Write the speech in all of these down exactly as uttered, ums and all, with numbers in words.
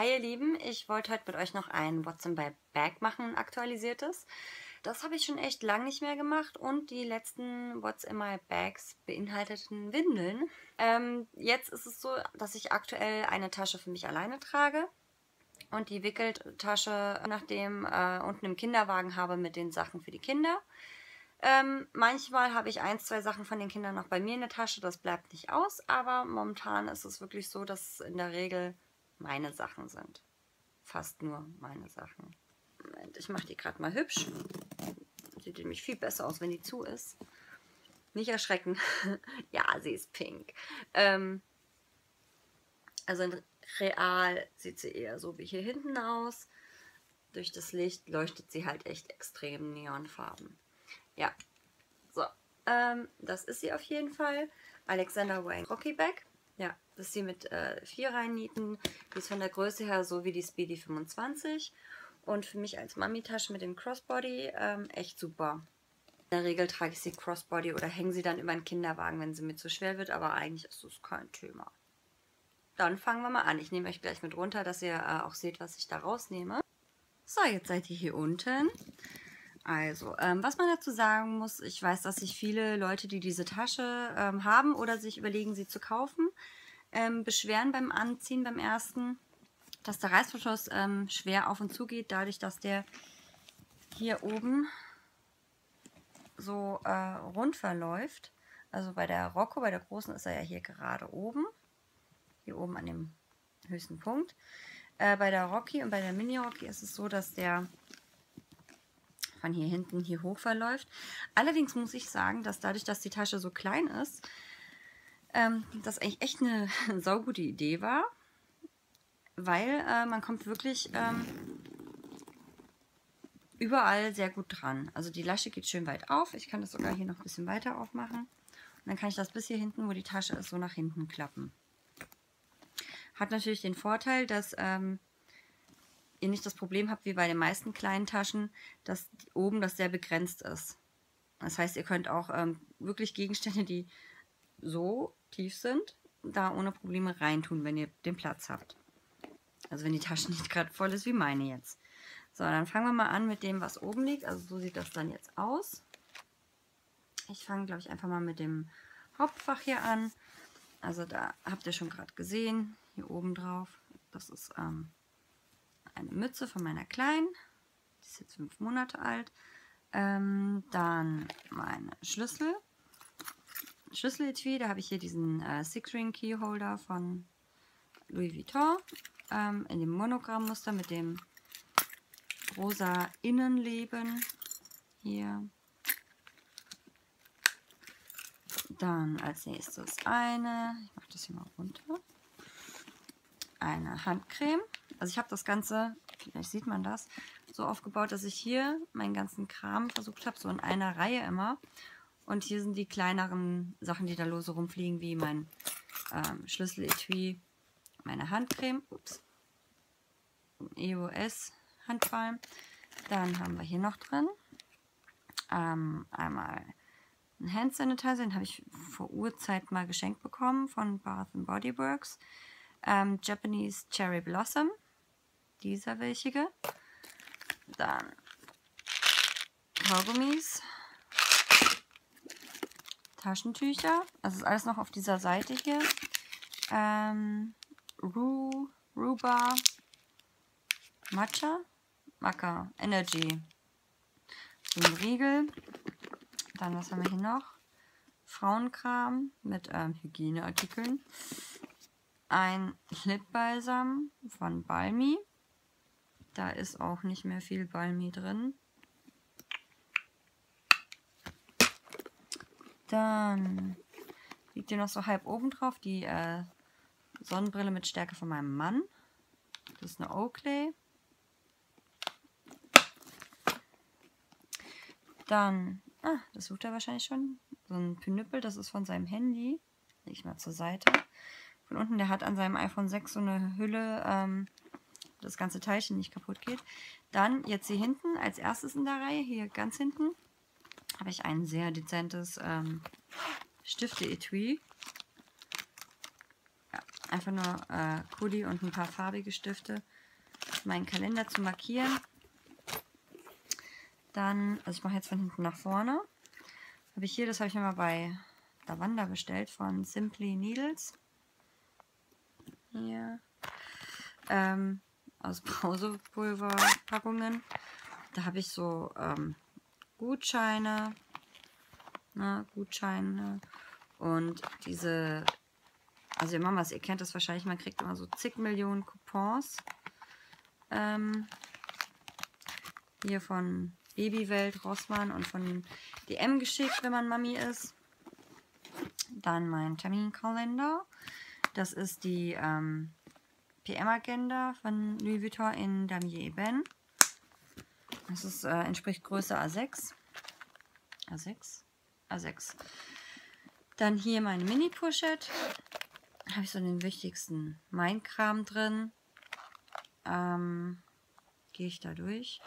Hi ihr Lieben, ich wollte heute mit euch noch ein What's in My Bag machen, ein aktualisiertes. Das habe ich schon echt lange nicht mehr gemacht und die letzten What's in My Bags beinhalteten Windeln. Ähm, jetzt ist es so, dass ich aktuell eine Tasche für mich alleine trage und die Wickeltasche nach dem äh, unten im Kinderwagen habe mit den Sachen für die Kinder. Ähm, manchmal habe ich ein, zwei Sachen von den Kindern noch bei mir in der Tasche, das bleibt nicht aus, aber momentan ist es wirklich so, dass es in der Regel meine Sachen sind. Fast nur meine Sachen. Moment, ich mache die gerade mal hübsch. Sieht nämlich viel besser aus, wenn die zu ist. Nicht erschrecken. Ja, sie ist pink. Ähm, also in real sieht sie eher so wie hier hinten aus. Durch das Licht leuchtet sie halt echt extrem neonfarben. Ja, so, ähm, das ist sie auf jeden Fall. Alexander Wang Rockie Bag. Ja, das ist sie mit äh, vier Reihennieten. Die ist von der Größe her so wie die Speedy fünfundzwanzig. Und für mich als Mami-Tasche mit dem Crossbody ähm, echt super. In der Regel trage ich sie Crossbody oder hänge sie dann über einen Kinderwagen, wenn sie mir zu schwer wird. Aber eigentlich ist das kein Thema. Dann fangen wir mal an. Ich nehme euch gleich mit runter, dass ihr äh, auch seht, was ich da rausnehme. So, jetzt seid ihr hier unten. Also, ähm, was man dazu sagen muss, ich weiß, dass sich viele Leute, die diese Tasche ähm, haben oder sich überlegen, sie zu kaufen, ähm, beschweren beim Anziehen, beim ersten, dass der Reißverschluss ähm, schwer auf und zu geht, dadurch, dass der hier oben so äh, rund verläuft. Also bei der Rocco, bei der großen, ist er ja hier gerade oben, hier oben an dem höchsten Punkt. Äh, bei der Rockie und bei der Mini-Rockie ist es so, dass der von hier hinten hier hoch verläuft. Allerdings muss ich sagen, dass dadurch, dass die Tasche so klein ist, ähm, das eigentlich echt eine saugute Idee war, weil äh, man kommt wirklich ähm, überall sehr gut dran. Also die Lasche geht schön weit auf. Ich kann das sogar hier noch ein bisschen weiter aufmachen. Und dann kann ich das bis hier hinten, wo die Tasche ist, so nach hinten klappen. Hat natürlich den Vorteil, dass ähm, ihr nicht das Problem habt, wie bei den meisten kleinen Taschen, dass oben das sehr begrenzt ist. Das heißt, ihr könnt auch ähm, wirklich Gegenstände, die so tief sind, da ohne Probleme reintun, wenn ihr den Platz habt. Also wenn die Tasche nicht gerade voll ist, wie meine jetzt. So, dann fangen wir mal an mit dem, was oben liegt. Also so sieht das dann jetzt aus. Ich fange, glaube ich, einfach mal mit dem Hauptfach hier an. Also da habt ihr schon gerade gesehen, hier oben drauf. Das ist Ähm, eine Mütze von meiner Kleinen, die ist jetzt fünf Monate alt. Ähm, dann meine Schlüssel. Schlüsseletui, da habe ich hier diesen äh, Six Ring Keyholder von Louis Vuitton ähm, in dem Monogrammmuster mit dem rosa Innenleben hier. Dann als nächstes eine, ich mache das hier mal runter, eine Handcreme. Also ich habe das Ganze, vielleicht sieht man das, so aufgebaut, dass ich hier meinen ganzen Kram versucht habe, so in einer Reihe immer. Und hier sind die kleineren Sachen, die da lose rumfliegen, wie mein ähm, Schlüsseletui, meine Handcreme, ups, E O S Handbalm. Dann haben wir hier noch drin ähm, einmal einen Hand Sanitizer, den habe ich vor Urzeit mal geschenkt bekommen von Bath and Body Works. Ähm, Japanese Cherry Blossom, dieser welchige, dann Hogumis, Taschentücher, also ist alles noch auf dieser Seite hier, ähm, Ru, Ruba, Matcha, Maka, Energy, so ein Riegel, dann was haben wir hier noch, Frauenkram mit ähm, Hygieneartikeln, ein Lipbalsam von Balmy. Da ist auch nicht mehr viel Balmy drin. Dann liegt hier noch so halb oben drauf die äh, Sonnenbrille mit Stärke von meinem Mann. Das ist eine Oakley. Dann, ah, das sucht er wahrscheinlich schon. So ein Pinüppel, das ist von seinem Handy. Leg ich mal zur Seite. Von unten, der hat an seinem iPhone sechs so eine Hülle, ähm, das ganze Teilchen nicht kaputt geht. Dann jetzt hier hinten, als erstes in der Reihe, hier ganz hinten, habe ich ein sehr dezentes ähm, Stifte-Etui. Ja, Einfach nur äh, Kuli und ein paar farbige Stifte, meinen Kalender zu markieren. Dann, also ich mache jetzt von hinten nach vorne. Habe ich hier, das habe ich immer bei Davanda bestellt von Simply Needles. Hier. Ähm, aus Brausepulverpackungen. Da habe ich so ähm, Gutscheine. Na, Gutscheine. Und diese, also ihr Mamas, ihr kennt das wahrscheinlich, man kriegt immer so zig Millionen Coupons. Ähm, hier von Babywelt, Rossmann und von D M geschickt, wenn man Mami ist. Dann mein Terminkalender. Das ist die ähm, P M-Agenda von Louis Vuitton in Damier Ben. Das ist, äh, entspricht Größe A sechs. A sechs? A sechs. Dann hier meine Mini-Pochette. Da habe ich so den wichtigsten Mein-Kram drin. Ähm, Gehe ich da durch.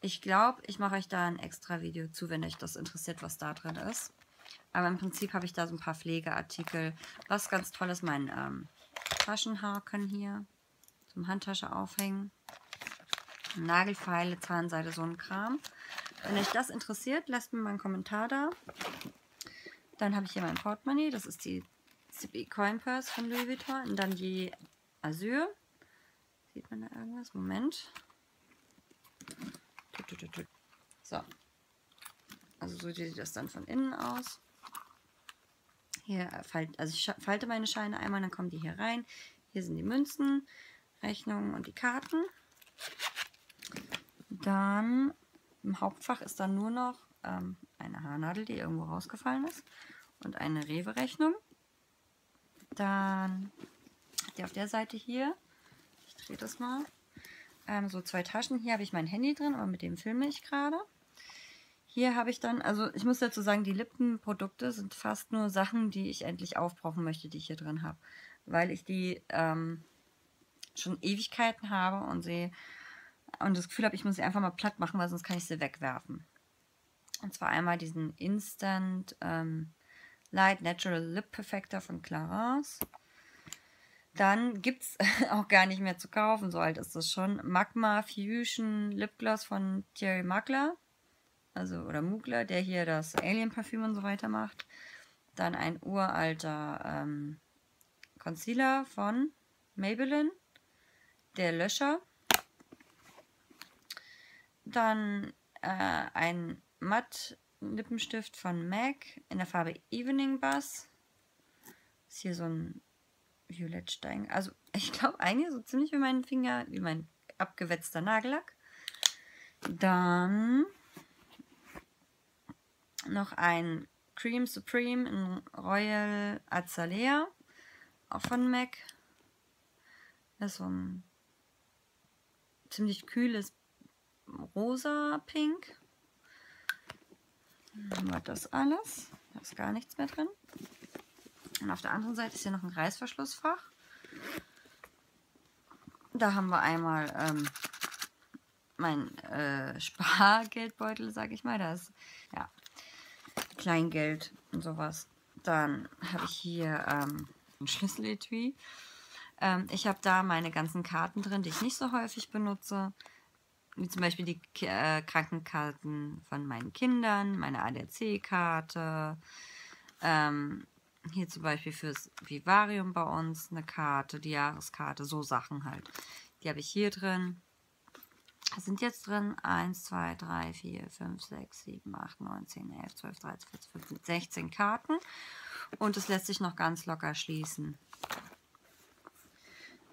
Ich glaube, ich mache euch da ein extra Video zu, wenn euch das interessiert, was da drin ist. Aber im Prinzip habe ich da so ein paar Pflegeartikel. Was ganz toll ist, mein ähm, Taschenhaken hier. Zum Handtasche aufhängen. Nagelfeile, Zahnseide, so ein Kram. Wenn euch das interessiert, lasst mir mal einen Kommentar da. Dann habe ich hier mein Portemonnaie. Das ist die C B Coin Purse von Louis Vuitton. Und dann die Azur. Sieht man da irgendwas? Moment. So. Also so sieht das dann von innen aus. Hier falte, also ich falte meine Scheine einmal, dann kommen die hier rein. Hier sind die Münzen, Rechnungen und die Karten. Dann im Hauptfach ist dann nur noch ähm, eine Haarnadel, die irgendwo rausgefallen ist. Und eine Rewe-Rechnung. Dann habt ihr auf der Seite hier, ich drehe das mal, ähm, so zwei Taschen. Hier habe ich mein Handy drin, aber mit dem filme ich gerade. Hier habe ich dann, also ich muss dazu sagen, die Lippenprodukte sind fast nur Sachen, die ich endlich aufbrauchen möchte, die ich hier drin habe. Weil ich die ähm, schon Ewigkeiten habe und sie und das Gefühl habe, ich muss sie einfach mal platt machen, weil sonst kann ich sie wegwerfen. Und zwar einmal diesen Instant ähm, Light Natural Lip Perfector von Clarins. Dann gibt es auch gar nicht mehr zu kaufen, so alt ist das schon. Magma Fusion Lip Gloss von Thierry Mugler. Also, oder Mugler, der hier das Alien-Parfüm und so weiter macht. Dann ein uralter ähm, Concealer von Maybelline. Der Löscher. Dann äh, ein Matt-Lippenstift von M A C in der Farbe Evening Bass. Ist hier so ein Violettstein. Also, ich glaube, eigentlich so ziemlich wie mein Finger, wie mein abgewetzter Nagellack. Dann noch ein Cream Supreme in Royal Azalea, auch von M A C. Das ist so ein ziemlich kühles rosa-pink. Dann haben wir das alles. Da ist gar nichts mehr drin. Und auf der anderen Seite ist hier noch ein Reißverschlussfach. Da haben wir einmal ähm, mein äh, Spargeldbeutel, sage ich mal. Da ist, ja, Kleingeld und sowas. Dann habe ich hier ähm, ein Schlüsseletui. Ähm, ich habe da meine ganzen Karten drin, die ich nicht so häufig benutze. Wie zum Beispiel die K äh, Krankenkarten von meinen Kindern, meine A D A C-Karte. Ähm, hier zum Beispiel fürs Vivarium bei uns eine Karte, die Jahreskarte, so Sachen halt. Die habe ich hier drin. Das sind jetzt drin eins, zwei, drei, vier, fünf, sechs, sieben, acht, neun, zehn, elf, zwölf, dreizehn, vierzehn, fünfzehn, sechzehn Karten. Und das lässt sich noch ganz locker schließen.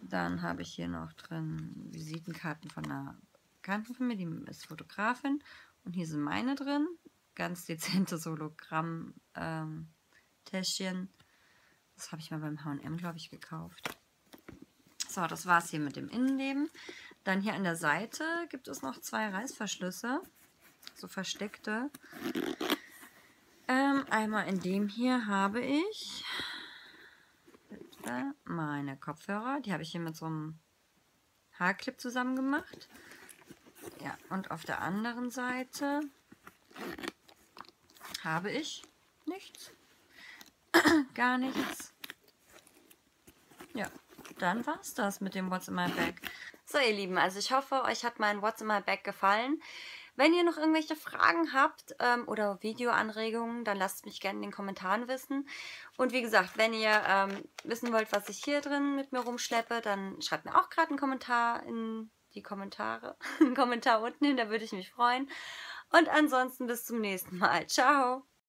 Dann habe ich hier noch drin Visitenkarten von einer Bekannten von mir, die ist Fotografin. Und hier sind meine drin. Ganz dezentes Hologramm-Täschchen. Das habe ich mal beim H und M, glaube ich, gekauft. So, das war es hier mit dem Innenleben. Dann hier an der Seite gibt es noch zwei Reißverschlüsse, so versteckte. Ähm, einmal in dem hier habe ich meine Kopfhörer. Die habe ich hier mit so einem Haarclip zusammen gemacht. Ja, und auf der anderen Seite habe ich nichts. Gar nichts. Ja. dann war es das mit dem What's in My Bag. So, ihr Lieben, also ich hoffe, euch hat mein What's in My Bag gefallen. Wenn ihr noch irgendwelche Fragen habt ähm, oder Videoanregungen, dann lasst es mich gerne in den Kommentaren wissen. Und wie gesagt, wenn ihr ähm, wissen wollt, was ich hier drin mit mir rumschleppe, dann schreibt mir auch gerade einen Kommentar in die Kommentare. einen Kommentar unten hin, da würde ich mich freuen. Und ansonsten bis zum nächsten Mal. Ciao!